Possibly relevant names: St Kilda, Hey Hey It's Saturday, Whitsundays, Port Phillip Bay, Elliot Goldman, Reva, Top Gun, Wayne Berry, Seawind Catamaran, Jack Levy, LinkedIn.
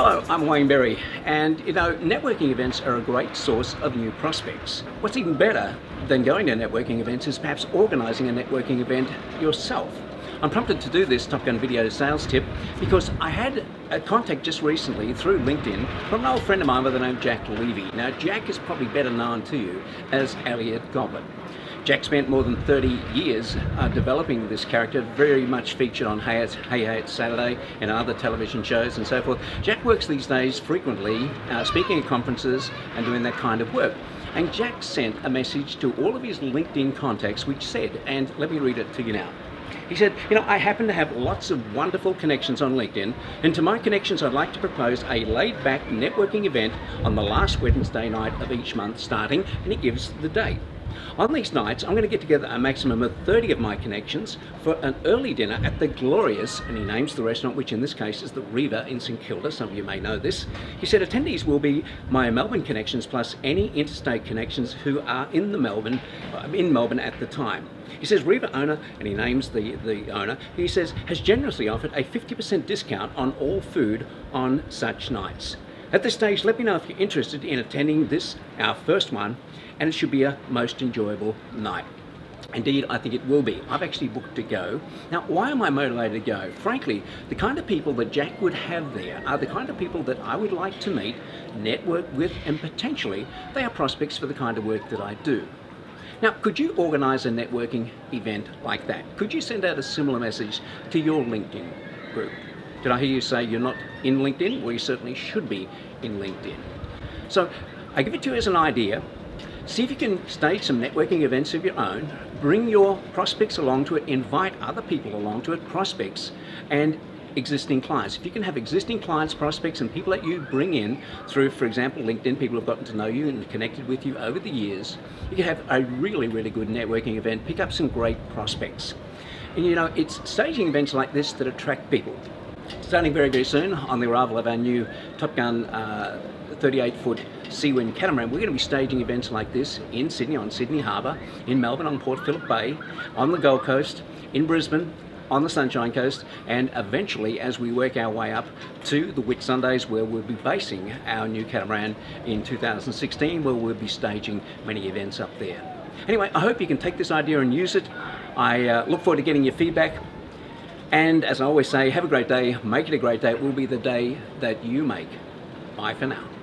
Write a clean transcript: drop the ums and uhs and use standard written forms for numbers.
Hello, I'm Wayne Berry, and you know, networking events are a great source of new prospects. What's even better than going to networking events is perhaps organising a networking event yourself. I'm prompted to do this Top Gun video sales tip because I had a contact just recently through LinkedIn from an old friend of mine by the name Jack Levy. Now Jack is probably better known to you as Elliot Goldman. Jack spent more than 30 years developing this character, very much featured on Hey Hey It's Saturday and other television shows and so forth. Jack works these days frequently, speaking at conferences and doing that kind of work. And Jack sent a message to all of his LinkedIn contacts which said, and let me read it to you now. He said, you know, I happen to have lots of wonderful connections on LinkedIn, and to my connections I'd like to propose a laid-back networking event on the last Wednesday night of each month starting, and he gives the date. On these nights, I'm going to get together a maximum of 30 of my connections for an early dinner at the glorious, and he names the restaurant, which in this case is the Reva in St Kilda. Some of you may know this. He said attendees will be my Melbourne connections plus any interstate connections who are in Melbourne at the time. He says Reva owner, and he names the owner, he says has generously offered a 50% discount on all food on such nights. At this stage, let me know if you're interested in attending this, our first one, and it should be a most enjoyable night. Indeed, I think it will be. I've actually booked to go. Now, why am I motivated to go? Frankly, the kind of people that Jack would have there are the kind of people that I would like to meet, network with, and potentially they are prospects for the kind of work that I do. Now, could you organise a networking event like that? Could you send out a similar message to your LinkedIn group? Did I hear you say you're not in LinkedIn? Well, you certainly should be in LinkedIn. So I give it to you as an idea. See if you can stage some networking events of your own, bring your prospects along to it, invite other people along to it, prospects and existing clients. If you can have existing clients, prospects and people that you bring in through, for example, LinkedIn, people who have gotten to know you and connected with you over the years, you can have a really, really good networking event, pick up some great prospects. And you know, it's staging events like this that attract people. Starting very, very soon on the arrival of our new Top Gun 38-foot Seawind Catamaran, we're going to be staging events like this in Sydney, on Sydney Harbour, in Melbourne, on Port Phillip Bay, on the Gold Coast, in Brisbane, on the Sunshine Coast, and eventually as we work our way up to the Whitsundays where we'll be basing our new catamaran in 2016, where we'll be staging many events up there. Anyway, I hope you can take this idea and use it. I look forward to getting your feedback. And as I always say, have a great day, make it a great day. It will be the day that you make. Bye for now.